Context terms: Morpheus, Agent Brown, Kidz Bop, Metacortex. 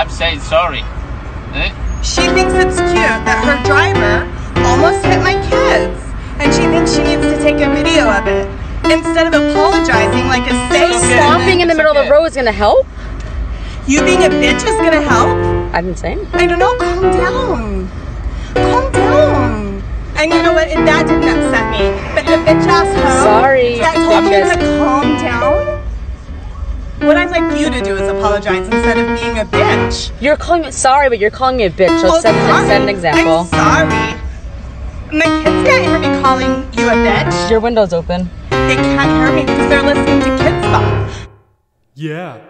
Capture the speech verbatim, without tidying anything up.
I'm saying sorry. Eh? She thinks it's cute that her driver almost hit my kids, and she thinks she needs to take a video of it instead of apologizing like a saint. So stomping in the middle of the road is gonna help? You being a bitch is gonna help? I'm insane. I don't know. Calm down. Calm down. And you know what? If that didn't upset me, but the bitch ass hoe sorry. That told me to calm down. What I'd like you to do is apologize instead of being a bitch. You're calling me sorry, but you're calling me a bitch. Let's set an example. I'm sorry. My kids can't hear me calling you a bitch. Your window's open. They can't hear me because they're listening to Kidz Bop. Yeah.